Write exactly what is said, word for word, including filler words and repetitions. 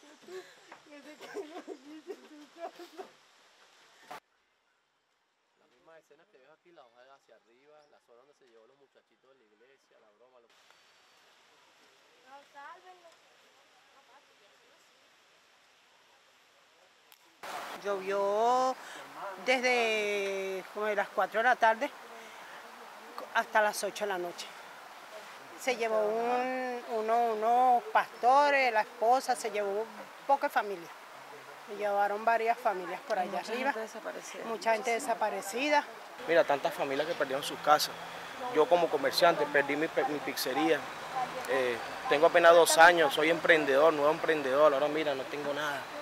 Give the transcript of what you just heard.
tú desde que naciste en tu casa. La misma escena que ves aquí, la hoja hacia arriba, la zona donde se llevó los muchachitos de la iglesia, la broma, los... No, sálvenlo. Llovió desde como de las cuatro de la tarde hasta las ocho de la noche. Se llevó un, uno, unos pastores, la esposa, se llevó pocas familias. Se llevaron varias familias por allá arriba. Mucha gente desaparecida. Mira, tantas familias que perdieron sus casas. Yo como comerciante perdí mi, mi pizzería. Eh, tengo apenas dos años, soy emprendedor, nuevo emprendedor. Ahora mira, no tengo nada.